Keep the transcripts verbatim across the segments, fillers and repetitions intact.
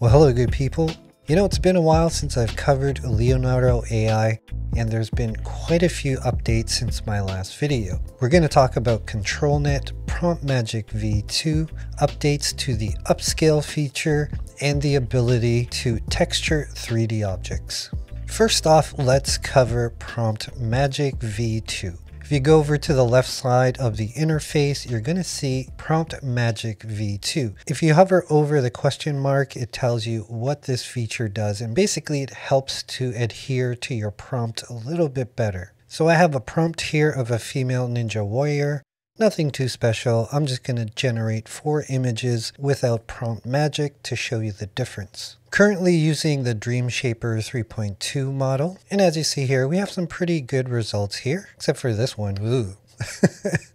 Well, hello good people. You know, it's been a while since I've covered Leonardo A I, and there's been quite a few updates since my last video. We're going to talk about ControlNet, Prompt Magic V two, updates to the upscale feature, and the ability to texture three D objects. First off, let's cover Prompt Magic V two. If you go over to the left side of the interface, you're going to see Prompt Magic V two. If you hover over the question mark, it tells you what this feature does, and basically it helps to adhere to your prompt a little bit better. So I have a prompt here of a female ninja warrior. Nothing too special. I'm just going to generate four images without prompt magic to show you the difference. Currently using the Dream Shaper three point two model, and as you see here, we have some pretty good results here, except for this one. Ooh.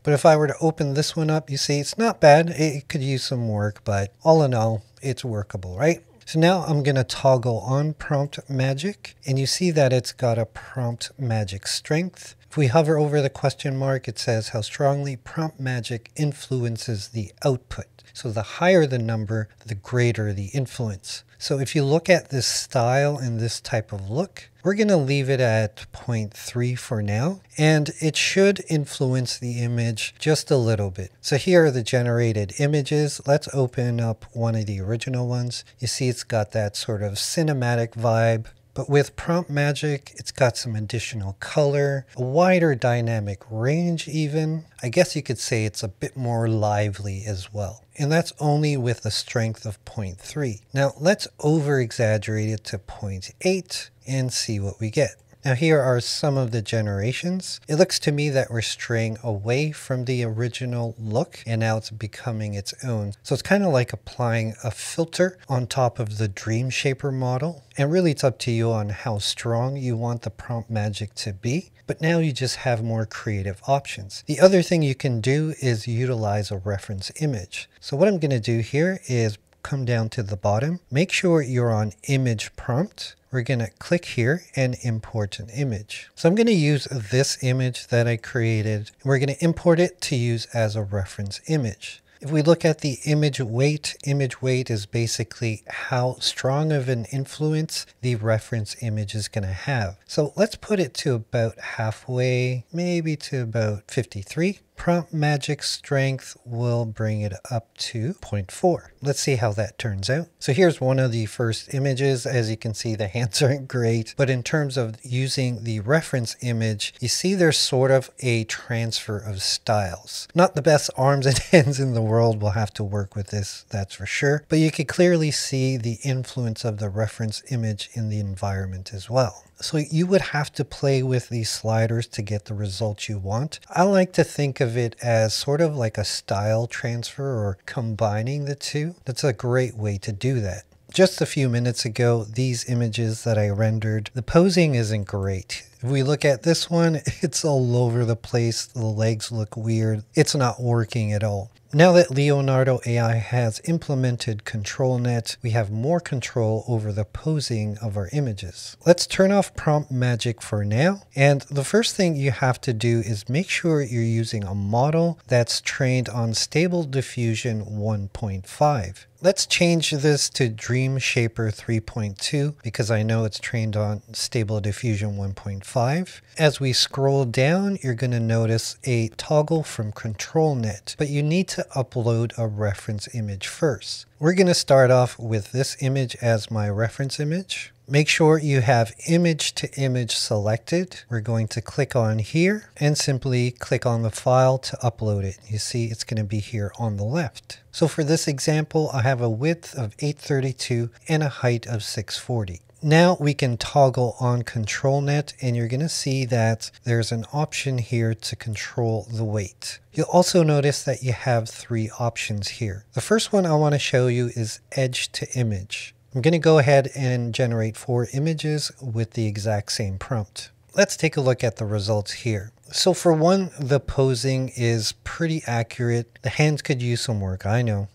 But if I were to open this one up, you see it's not bad. It could use some work, but all in all, it's workable, right? So now I'm going to toggle on prompt magic, and you see that it's got a prompt magic strength. If we hover over the question mark, it says how strongly prompt magic influences the output. So the higher the number, the greater the influence. So if you look at this style and this type of look, we're going to leave it at zero point three for now, and it should influence the image just a little bit. So here are the generated images. Let's open up one of the original ones. You see it's got that sort of cinematic vibe, but with prompt magic, it's got some additional color, a wider dynamic range even. I guess you could say it's a bit more lively as well. And that's only with a strength of zero point three. Now let's over exaggerate it to zero point eight and see what we get. Now here are some of the generations. It looks to me that we're straying away from the original look, and now it's becoming its own. So it's kind of like applying a filter on top of the Dream Shaper model. And really it's up to you on how strong you want the prompt magic to be. But now you just have more creative options. The other thing you can do is utilize a reference image. So what I'm going to do here is come down to the bottom. Make sure you're on image prompt. We're going to click here and import an image. So I'm going to use this image that I created. We're going to import it to use as a reference image. If we look at the image weight, image weight is basically how strong of an influence the reference image is going to have. So let's put it to about halfway, maybe to about fifty-three. Prompt magic strength will bring it up to zero point four. Let's see how that turns out. So here's one of the first images. As you can see, the hands aren't great, but in terms of using the reference image, you see there's sort of a transfer of styles. Not the best arms and hands in the world. We'll have to work with this, that's for sure. But you can clearly see the influence of the reference image in the environment as well. So you would have to play with these sliders to get the results you want. I like to think of it as sort of like a style transfer or combining the two. That's a great way to do that. Just a few minutes ago, these images that I rendered, the posing isn't great. If we look at this one, it's all over the place. The legs look weird. It's not working at all. Now that Leonardo A I has implemented ControlNet, we have more control over the posing of our images. Let's turn off prompt magic for now. And the first thing you have to do is make sure you're using a model that's trained on Stable Diffusion one point five. Let's change this to Dream Shaper three point two because I know it's trained on Stable Diffusion one point five. As we scroll down, you're going to notice a toggle from ControlNet, but you need to upload a reference image first. We're going to start off with this image as my reference image. Make sure you have image to image selected. We're going to click on here and simply click on the file to upload it. You see it's going to be here on the left. So for this example, I have a width of eight thirty-two and a height of six forty. Now we can toggle on ControlNet, and you're going to see that there's an option here to control the weight. You'll also notice that you have three options here. The first one I want to show you is Edge to Image. I'm going to go ahead and generate four images with the exact same prompt. Let's take a look at the results here. So for one, the posing is pretty accurate. The hands could use some work, I know.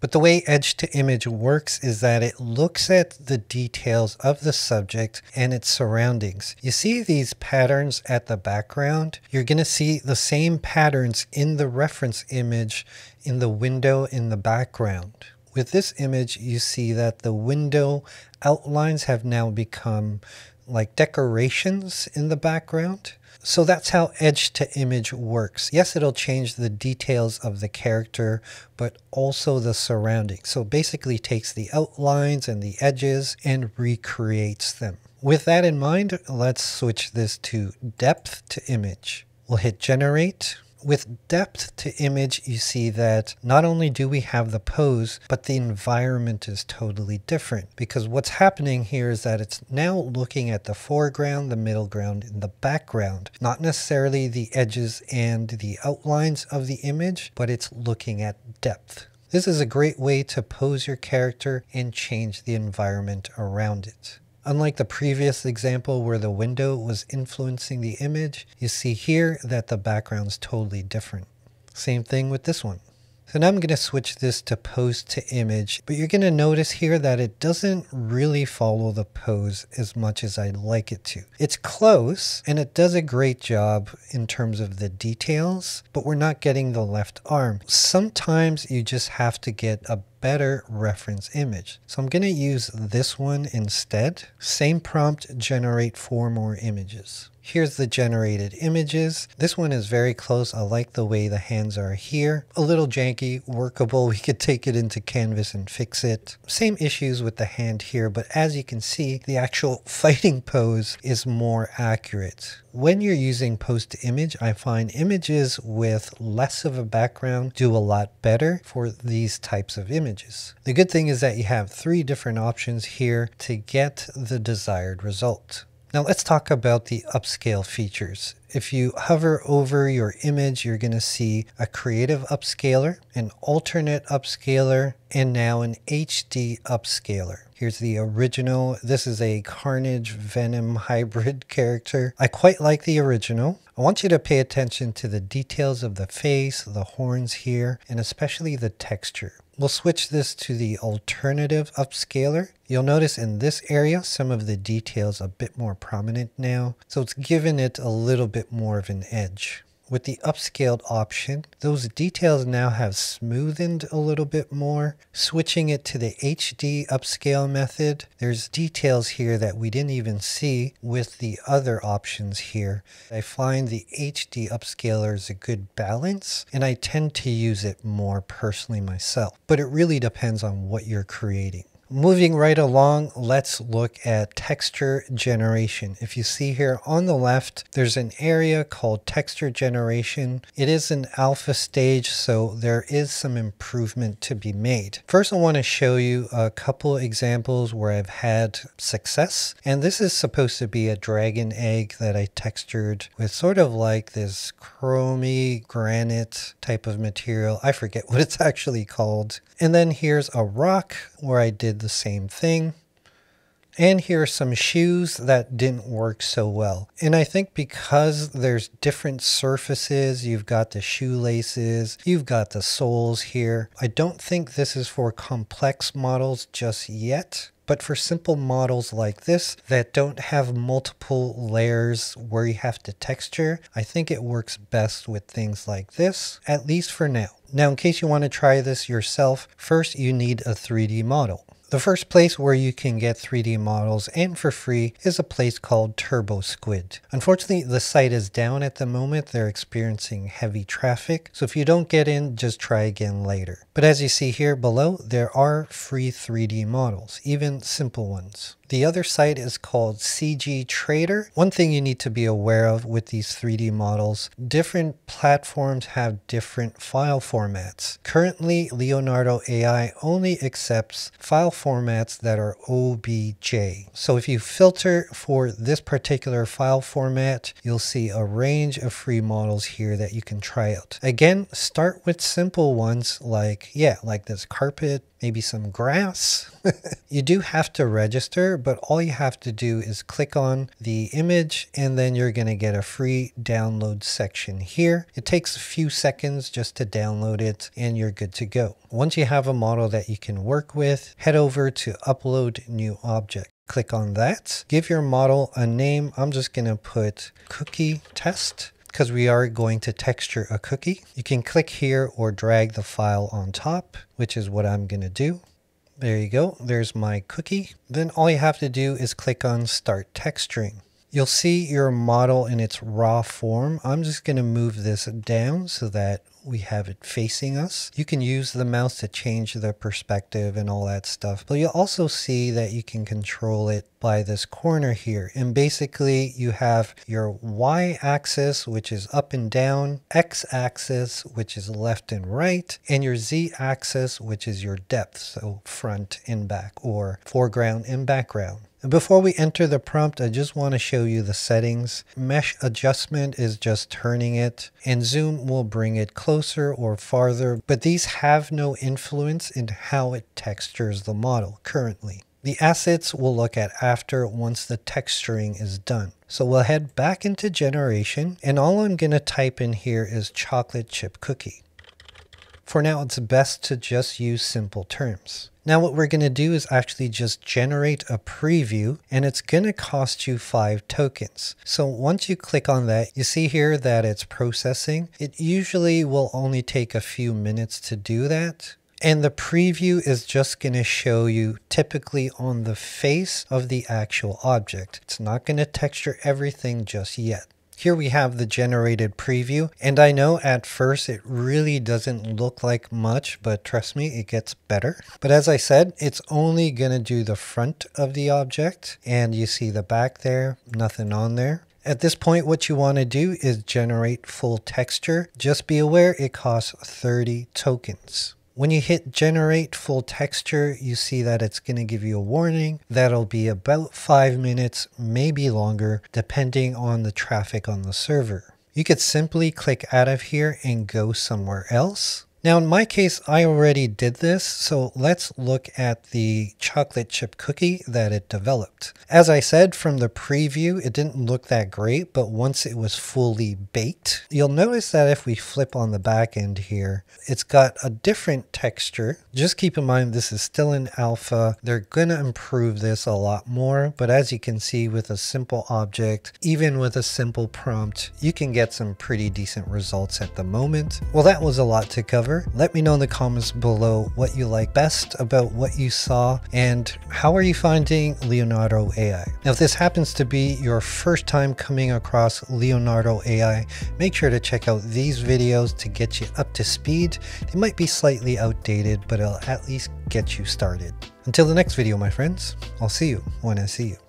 But the way Edge to Image works is that it looks at the details of the subject and its surroundings. You see these patterns at the background? You're going to see the same patterns in the reference image in the window in the background. with this image, you see that the window outlines have now become like decorations in the background. So that's how Edge to Image works. Yes, it'll change the details of the character, but also the surroundings. So basically takes the outlines and the edges and recreates them. With that in mind, let's switch this to Depth to Image. We'll hit Generate. With Depth to Image, you see that not only do we have the pose, but the environment is totally different, because what's happening here is that it's now looking at the foreground, the middle ground, and the background, not necessarily the edges and the outlines of the image, but it's looking at depth. This is a great way to pose your character and change the environment around it. Unlike the previous example where the window was influencing the image, you see here that the background's totally different. Same thing with this one. So now I'm going to switch this to Pose to Image, but you're going to notice here that it doesn't really follow the pose as much as I'd like it to. It's close, and it does a great job in terms of the details, but we're not getting the left arm. Sometimes you just have to get a better reference image. So I'm going to use this one instead. Same prompt, generate four more images. Here's the generated images. This one is very close. I like the way the hands are here. A little janky, workable. We could take it into Canvas and fix it. Same issues with the hand here, but as you can see, the actual fighting pose is more accurate. When you're using Pose to Image, I find images with less of a background do a lot better for these types of images. The good thing is that you have three different options here to get the desired result. Now let's talk about the upscale features. If you hover over your image, you're going to see a creative upscaler, an alternate upscaler, and now an H D upscaler. Here's the original. This is a Carnage Venom hybrid character. I quite like the original. I want you to pay attention to the details of the face, the horns here, and especially the texture. We'll switch this to the alternative upscaler. You'll notice in this area, some of the details a bit more prominent now. So it's given it a little bit more of an edge. With the upscaled option, those details now have smoothened a little bit more. Switching it to the H D upscale method, there's details here that we didn't even see with the other options here. I find the H D upscaler is a good balance, and I tend to use it more personally myself, but it really depends on what you're creating. Moving right along, let's look at texture generation. If you see here on the left, there's an area called texture generation. It is an alpha stage, so there is some improvement to be made. First, I want to show you a couple examples where I've had success. And this is supposed to be a dragon egg that I textured with sort of like this chromy granite type of material. I forget what it's actually called. And then here's a rock where I did the same thing. And here are some shoes that didn't work so well. And I think because there's different surfaces, you've got the shoelaces, you've got the soles here. I don't think this is for complex models just yet, but for simple models like this that don't have multiple layers where you have to texture, I think it works best with things like this, at least for now. Now, in case you want to try this yourself, first you need a three D model. The first place where you can get three D models and for free is a place called TurboSquid. Unfortunately, the site is down at the moment. They're experiencing heavy traffic. So if you don't get in, just try again later. But as you see here below, there are free three D models, even simple ones. The other site is called CGTrader. One thing you need to be aware of with these three D models, different platforms have different file formats. Currently, Leonardo A I only accepts file formats that are O B J. So if you filter for this particular file format, you'll see a range of free models here that you can try out. Again, start with simple ones like, yeah, like this carpet, maybe some grass. You do have to register, but all you have to do is click on the image and then you're going to get a free download section here. It takes a few seconds just to download it and you're good to go. Once you have a model that you can work with, head over to Upload New Object. Click on that. Give your model a name. I'm just going to put Cookie Test. because we are going to texture a cookie. You can click here or drag the file on top, which is what I'm going to do. There you go. There's my cookie. Then all you have to do is click on Start Texturing. You'll see your model in its raw form. I'm just going to move this down so that we have it facing us. You can use the mouse to change the perspective and all that stuff. But you'll also see that you can control it by this corner here. And basically you have your y-axis, which is up and down, x-axis, which is left and right, and your z-axis, which is your depth. So front and back, or foreground and background. Before we enter the prompt, I just want to show you the settings. Mesh adjustment is just turning it, and zoom will bring it closer or farther, but these have no influence in how it textures the model currently. The assets we'll look at after, once the texturing is done. So we'll head back into generation, and all I'm going to type in here is chocolate chip cookie. For now, it's best to just use simple terms. Now what we're going to do is actually just generate a preview, and it's going to cost you five tokens. So once you click on that, you see here that it's processing. It usually will only take a few minutes to do that. And the preview is just going to show you typically on the face of the actual object. It's not going to texture everything just yet. Here we have the generated preview, and I know at first it really doesn't look like much, but trust me, it gets better. But as I said, it's only going to do the front of the object, and you see the back there, nothing on there. At this point, what you want to do is generate full texture. Just be aware it costs thirty tokens. When you hit generate full texture, you see that it's going to give you a warning. That'll be about five minutes, maybe longer, depending on the traffic on the server. You could simply click out of here and go somewhere else. Now in my case, I already did this, so let's look at the chocolate chip cookie that it developed. As I said, from the preview, it didn't look that great, but once it was fully baked, you'll notice that if we flip on the back end here, it's got a different texture. Just keep in mind, this is still in alpha. They're going to improve this a lot more, but as you can see, with a simple object, even with a simple prompt, you can get some pretty decent results at the moment. Well, that was a lot to cover. Let me know in the comments below what you like best about what you saw, and how are you finding Leonardo A I? Now, if this happens to be your first time coming across Leonardo A I, make sure to check out these videos to get you up to speed. They might be slightly outdated, but it'll at least get you started. Until the next video, my friends, I'll see you when I see you.